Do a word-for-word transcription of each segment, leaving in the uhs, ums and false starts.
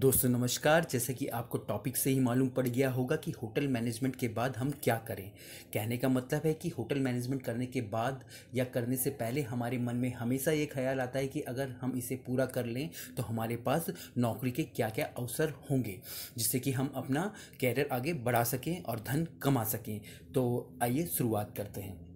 दोस्तों नमस्कार। जैसे कि आपको टॉपिक से ही मालूम पड़ गया होगा कि होटल मैनेजमेंट के बाद हम क्या करें। कहने का मतलब है कि होटल मैनेजमेंट करने के बाद या करने से पहले हमारे मन में हमेशा ये ख्याल आता है कि अगर हम इसे पूरा कर लें तो हमारे पास नौकरी के क्या क्या अवसर होंगे, जिससे कि हम अपना कैरियर आगे बढ़ा सकें और धन कमा सकें। तो आइए शुरुआत करते हैं।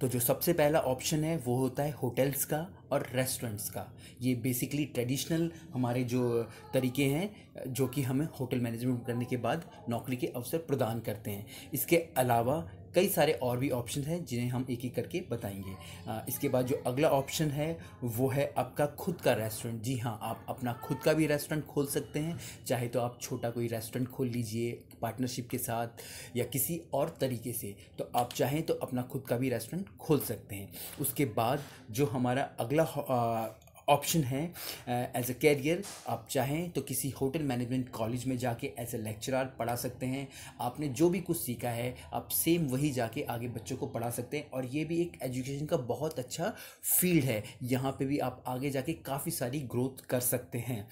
तो जो सबसे पहला ऑप्शन है वो होता है होटल्स का और रेस्टोरेंट्स का। ये बेसिकली ट्रेडिशनल हमारे जो तरीके हैं जो कि हमें होटल मैनेजमेंट करने के बाद नौकरी के अवसर प्रदान करते हैं। इसके अलावा कई सारे और भी ऑप्शन हैं जिन्हें हम एक एक करके बताएंगे। इसके बाद जो अगला ऑप्शन है वो है आपका खुद का रेस्टोरेंट। जी हाँ, आप अपना खुद का भी रेस्टोरेंट खोल सकते हैं। चाहे तो आप छोटा कोई रेस्टोरेंट खोल लीजिए पार्टनरशिप के साथ या किसी और तरीके से। तो आप चाहें तो अपना खुद का भी रेस्टोरेंट खोल सकते हैं। उसके बाद जो हमारा अगला ऑप्शन है एज अ कैरियर, आप चाहें तो किसी होटल मैनेजमेंट कॉलेज में जाके एज अ लेक्चरर पढ़ा सकते हैं। आपने जो भी कुछ सीखा है आप सेम वही जाके आगे बच्चों को पढ़ा सकते हैं। और ये भी एक एजुकेशन का बहुत अच्छा फील्ड है। यहाँ पे भी आप आगे जाके काफ़ी सारी ग्रोथ कर सकते हैं।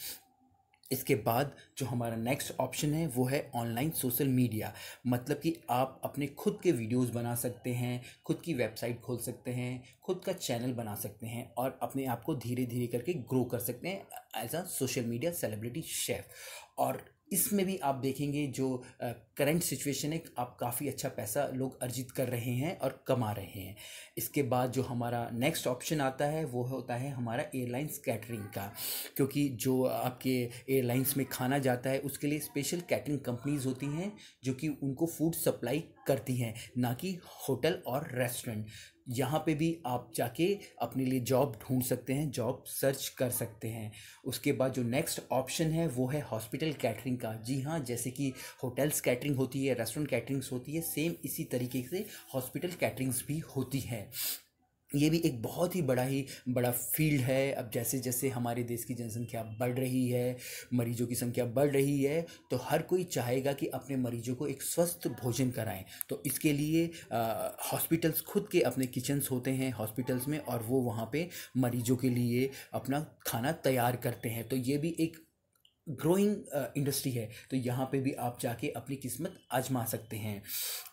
इसके बाद जो हमारा नेक्स्ट ऑप्शन है वो है ऑनलाइन सोशल मीडिया। मतलब कि आप अपने खुद के वीडियोस बना सकते हैं, खुद की वेबसाइट खोल सकते हैं, खुद का चैनल बना सकते हैं और अपने आप को धीरे धीरे करके ग्रो कर सकते हैं as a social media celebrity chef. और इसमें भी आप देखेंगे जो करंट सिचुएशन है आप काफ़ी अच्छा पैसा लोग अर्जित कर रहे हैं और कमा रहे हैं। इसके बाद जो हमारा नेक्स्ट ऑप्शन आता है वो होता है हमारा एयरलाइंस कैटरिंग का, क्योंकि जो आपके एयरलाइंस में खाना जाता है उसके लिए स्पेशल कैटरिंग कंपनीज़ होती हैं जो कि उनको फूड सप्लाई करती हैं, ना कि होटल और रेस्टोरेंट। यहाँ पे भी आप जाके अपने लिए जॉब ढूंढ सकते हैं, जॉब सर्च कर सकते हैं। उसके बाद जो नेक्स्ट ऑप्शन है वो है हॉस्पिटल कैटरिंग का। जी हाँ, जैसे कि होटल्स कैटरिंग होती है, रेस्टोरेंट कैटरिंग्स होती है, सेम इसी तरीके से हॉस्पिटल कैटरिंग्स भी होती हैं। ये भी एक बहुत ही बड़ा ही बड़ा फील्ड है। अब जैसे जैसे हमारे देश की जनसंख्या बढ़ रही है, मरीजों की संख्या बढ़ रही है, तो हर कोई चाहेगा कि अपने मरीजों को एक स्वस्थ भोजन कराएं। तो इसके लिए हॉस्पिटल्स खुद के अपने किचन्स होते हैं हॉस्पिटल्स में और वो वहाँ पे मरीजों के लिए अपना खाना तैयार करते हैं। तो ये भी एक ग्रोइंग इंडस्ट्री है। तो यहाँ पे भी आप जाके अपनी किस्मत आजमा सकते हैं।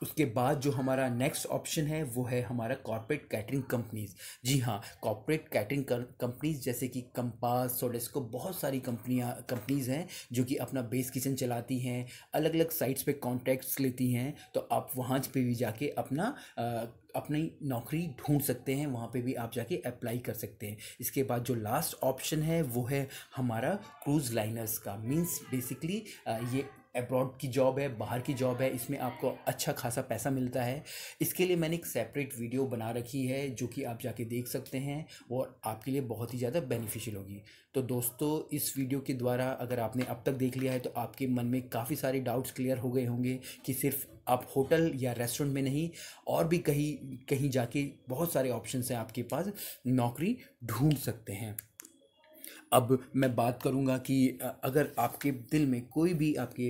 उसके बाद जो हमारा नेक्स्ट ऑप्शन है वो है हमारा कॉर्पोरेट कैटरिंग कंपनीज़। जी हाँ, कॉर्पोरेट कैटरिंग कंपनीज़ जैसे कि कंपास, सोडेस्को, बहुत सारी कंपनियाँ कंपनीज़ हैं जो कि अपना बेस किचन चलाती हैं, अलग अलग साइट्स पे कॉन्ट्रैक्ट्स लेती हैं। तो आप वहाँ पर भी जाके अपना आ, अपनी नौकरी ढूंढ सकते हैं, वहाँ पे भी आप जाके अप्लाई कर सकते हैं। इसके बाद जो लास्ट ऑप्शन है वो है हमारा क्रूज़ लाइनर्स का। मींस बेसिकली ये अब्रॉड की जॉब है, बाहर की जॉब है, इसमें आपको अच्छा खासा पैसा मिलता है। इसके लिए मैंने एक सेपरेट वीडियो बना रखी है जो कि आप जाके देख सकते हैं और आपके लिए बहुत ही ज़्यादा बेनिफिशियल होगी। तो दोस्तों इस वीडियो के द्वारा अगर आपने अब तक देख लिया है तो आपके मन में काफ़ी सारे डाउट्स क्लियर हो गए होंगे कि सिर्फ आप होटल या रेस्टोरेंट में नहीं, और भी कहीं कहीं जाके बहुत सारे ऑप्शन हैं आपके पास, नौकरी ढूंढ सकते हैं। अब मैं बात करूंगा कि अगर आपके दिल में कोई भी आपके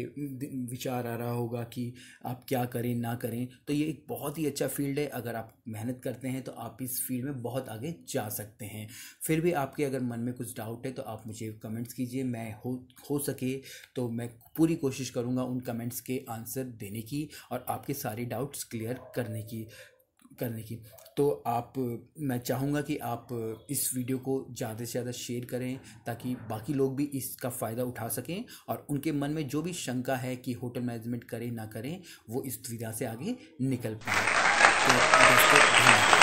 विचार आ रहा होगा कि आप क्या करें ना करें, तो ये एक बहुत ही अच्छा फील्ड है। अगर आप मेहनत करते हैं तो आप इस फील्ड में बहुत आगे जा सकते हैं। फिर भी आपके अगर मन में कुछ डाउट है तो आप मुझे कमेंट्स कीजिए। मैं हो हो सके तो मैं पूरी कोशिश करूंगा उन कमेंट्स के आंसर देने की और आपके सारे डाउट्स क्लियर करने की करने की तो आप मैं चाहूँगा कि आप इस वीडियो को ज़्यादा से ज़्यादा शेयर करें ताकि बाकी लोग भी इसका फ़ायदा उठा सकें और उनके मन में जो भी शंका है कि होटल मैनेजमेंट करें ना करें, वो इस दुविधा से आगे निकल पाए। तो